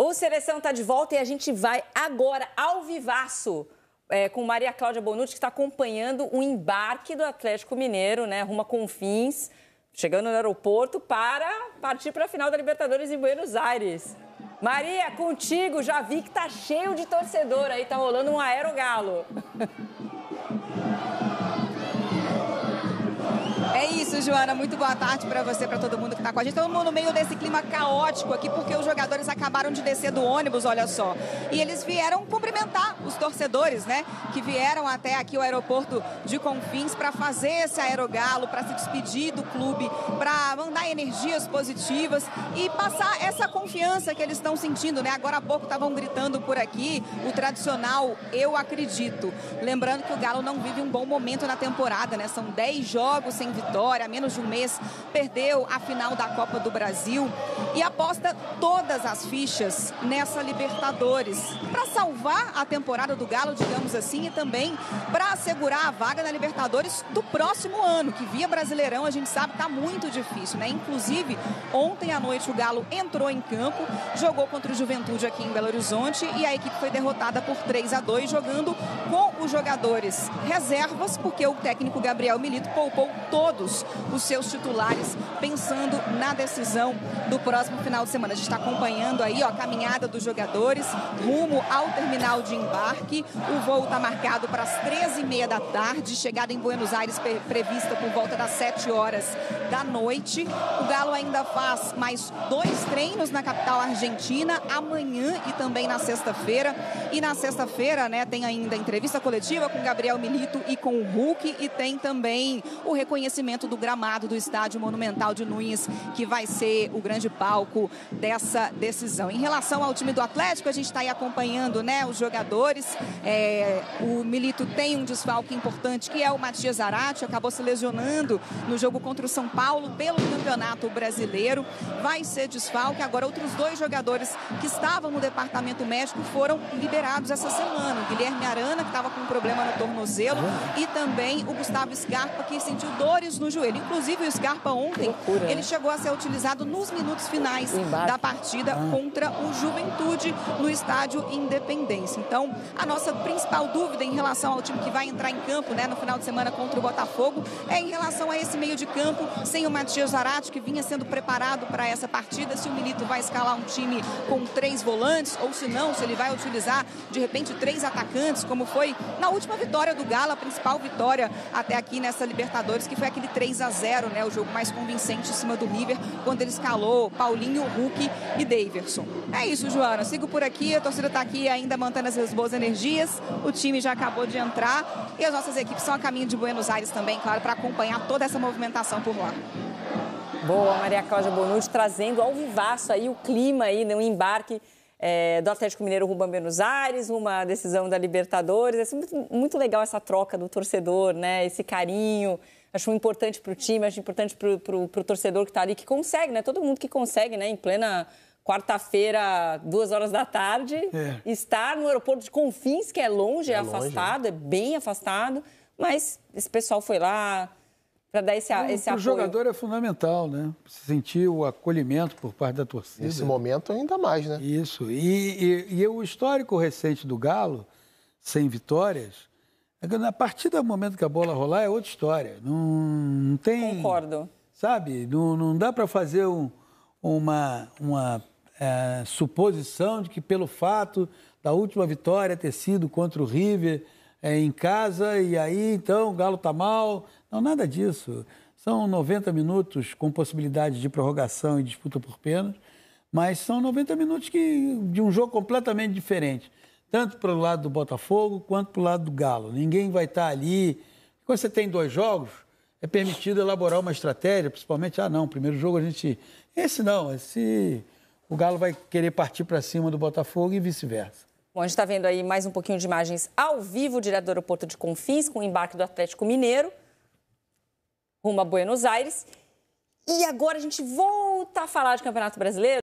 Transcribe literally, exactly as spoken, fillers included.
O Seleção está de volta e a gente vai agora ao vivaço é, com Maria Cláudia Bonucci, que está acompanhando o embarque do Atlético Mineiro, né, rumo a Confins, chegando no aeroporto para partir para a final da Libertadores em Buenos Aires. Maria, contigo, já vi que tá cheio de torcedor aí, tá rolando um aerogalo. É isso, Joana. Muito boa tarde para você, para todo mundo que está com a gente. Todo mundo no meio desse clima caótico aqui, porque os jogadores acabaram de descer do ônibus, olha só. E eles vieram cumprimentar os torcedores, né? Que vieram até aqui o aeroporto de Confins para fazer esse aerogalo, para se despedir do clube, para mandar energias positivas e passar essa confiança que eles estão sentindo, né? Agora há pouco estavam gritando por aqui o tradicional "Eu acredito". Lembrando que o Galo não vive um bom momento na temporada, né? São dez jogos sem vitória, há menos de um mês, perdeu a final da Copa do Brasil e aposta todas as fichas nessa Libertadores para salvar a temporada do Galo, digamos assim, e também para assegurar a vaga na Libertadores do próximo ano, que via Brasileirão, a gente sabe, tá muito difícil, né? Inclusive, ontem à noite o Galo entrou em campo, jogou contra o Juventude aqui em Belo Horizonte e a equipe foi derrotada por três a dois, jogando com os jogadores reservas, porque o técnico Gabriel Milito poupou todo todos os seus titulares, pensando na decisão do próximo final de semana. A gente está acompanhando aí, ó, a caminhada dos jogadores rumo ao terminal de embarque. O voo está marcado para as treze e meia da tarde, chegada em Buenos Aires prevista por volta das sete horas da noite. O Galo ainda faz mais dois treinos na capital argentina, amanhã e também na sexta-feira. E na sexta-feira, né, tem ainda entrevista coletiva com Gabriel Milito e com o Huck, e tem também o reconhecimento do gramado do Estádio Monumental de Núñez, que vai ser o grande palco dessa decisão. Em relação ao time do Atlético, a gente está aí acompanhando, né, os jogadores. É, o Milito tem um desfalque importante, que é o Matias Aratti, acabou se lesionando no jogo contra o São Paulo pelo Campeonato Brasileiro. Vai ser desfalque. Agora, outros dois jogadores que estavam no departamento médico foram liberados essa semana. O Guilherme Arana, que estava com um problema no tornozelo, e também o Gustavo Scarpa, que sentiu dores no joelho. Inclusive, o Scarpa ontem, loucura, ele chegou a ser utilizado nos minutos finais da partida ah. contra o Juventude no estádio Independência. Então, a nossa principal dúvida em relação ao time que vai entrar em campo, né, no final de semana contra o Botafogo, é em relação a esse meio de campo, sem o Matias Aratti, que vinha sendo preparado para essa partida, se o Milito vai escalar um time com três volantes, ou se não, se ele vai utilizar, de repente, três atacantes, como foi na última vitória do Galo, a principal vitória até aqui nessa Libertadores, que foi a aquele três a zero, né? O jogo mais convincente em cima do River, quando ele escalou Paulinho, Huck e Davidson. É isso, Joana. Eu sigo por aqui. A torcida está aqui ainda mantendo essas boas energias. O time já acabou de entrar e as nossas equipes estão a caminho de Buenos Aires também, claro, para acompanhar toda essa movimentação por lá. Boa, Maria Cláudia Bonucci, trazendo ao vivaço aí o clima aí, né? O embarque é, do Atlético Mineiro rumo a Buenos Aires, uma decisão da Libertadores. É assim, muito, muito legal essa troca do torcedor, né? Esse carinho. Acho importante para o time, acho importante para o torcedor que está ali, que consegue, né? Todo mundo que consegue, né? Em plena quarta-feira, duas horas da tarde, é. estar no aeroporto de Confins, que é longe, é, é longe, afastado, é. é bem afastado. Mas esse pessoal foi lá para dar esse, então, esse apoio. O jogador é fundamental, né? Sentir o acolhimento por parte da torcida. Nesse momento ainda mais, né? Isso. E, e, e o histórico recente do Galo, sem vitórias, a partir do momento que a bola rolar é outra história. Não, não tem... Concordo. Sabe? Não, não dá para fazer um, uma, uma é, suposição de que pelo fato da última vitória ter sido contra o River é, em casa, e aí, então, o Galo tá mal. Não, nada disso. São noventa minutos com possibilidade de prorrogação e disputa por pênalti, mas são noventa minutos que, de um jogo completamente diferente. Tanto para o lado do Botafogo quanto para o lado do Galo. Ninguém vai estar ali. Quando você tem dois jogos, é permitido elaborar uma estratégia, principalmente, ah, não, primeiro jogo a gente... Esse não, esse... O Galo vai querer partir para cima do Botafogo e vice-versa. Bom, a gente está vendo aí mais um pouquinho de imagens ao vivo, direto do aeroporto de Confins, com o embarque do Atlético Mineiro, rumo a Buenos Aires. E agora a gente volta a falar de Campeonato Brasileiro.